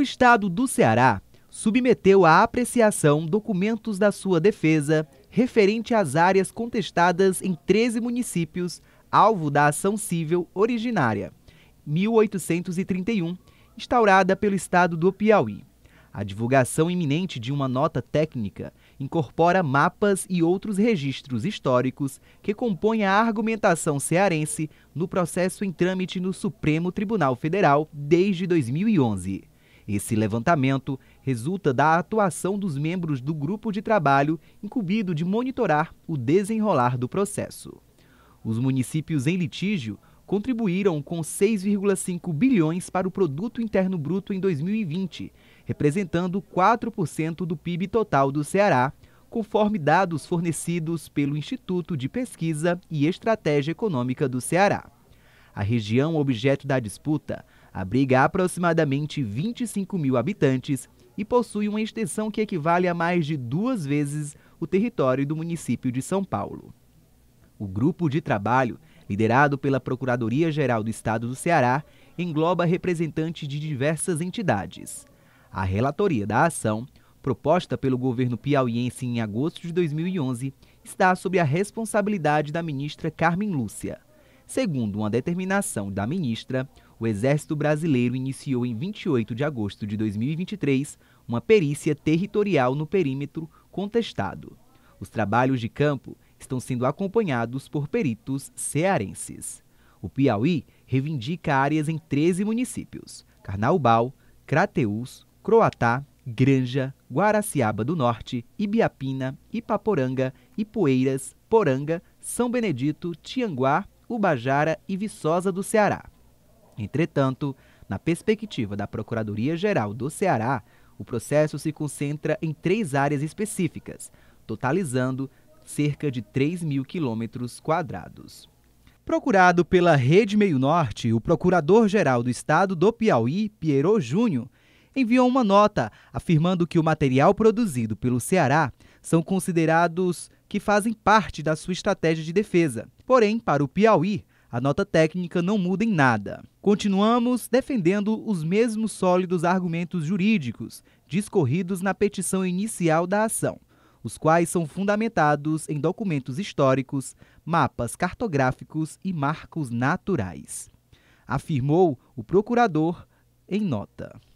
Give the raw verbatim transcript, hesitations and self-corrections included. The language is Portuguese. o Estado do Ceará submeteu à apreciação documentos da sua defesa referente às áreas contestadas em treze municípios, alvo da ação civil originária, mil oitocentos e trinta e um, instaurada pelo Estado do Piauí. A divulgação iminente de uma nota técnica incorpora mapas e outros registros históricos que compõem a argumentação cearense no processo em trâmite no Supremo Tribunal Federal desde dois mil e onze. Esse levantamento resulta da atuação dos membros do grupo de trabalho incumbido de monitorar o desenrolar do processo. Os municípios em litígio contribuíram com seis vírgula cinco bilhões para o Produto Interno Bruto em dois mil e vinte, representando quatro por cento do P I B total do Ceará, conforme dados fornecidos pelo Instituto de Pesquisa e Estratégia Econômica do Ceará. A região objeto da disputa abriga aproximadamente vinte e cinco mil habitantes e possui uma extensão que equivale a mais de duas vezes o território do município de São Paulo. O grupo de trabalho, liderado pela Procuradoria-Geral do Estado do Ceará, engloba representantes de diversas entidades. A relatoria da ação, proposta pelo governo piauiense em agosto de dois mil e onze, está sob a responsabilidade da ministra Carmen Lúcia. Segundo uma determinação da ministra, o Exército Brasileiro iniciou em vinte e oito de agosto de dois mil e vinte e três uma perícia territorial no perímetro contestado. Os trabalhos de campo estão sendo acompanhados por peritos cearenses. O Piauí reivindica áreas em treze municípios: Carnaubal, Crateús, Croatá, Granja, Guaraciaba do Norte, Ibiapina, Ipaporanga, Ipueiras, Poranga, São Benedito, Tianguá, Ubajara e Viçosa do Ceará. Entretanto, na perspectiva da Procuradoria-Geral do Ceará, o processo se concentra em três áreas específicas, totalizando cerca de três mil quilômetros quadrados. Procurado pela Rede Meio Norte, o Procurador-Geral do Estado do Piauí, Pierrot Júnior, enviou uma nota afirmando que o material produzido pelo Ceará são considerados que fazem parte da sua estratégia de defesa. Porém, para o Piauí, a nota técnica não muda em nada. Continuamos defendendo os mesmos sólidos argumentos jurídicos discorridos na petição inicial da ação, os quais são fundamentados em documentos históricos, mapas cartográficos e marcos naturais, afirmou o procurador em nota.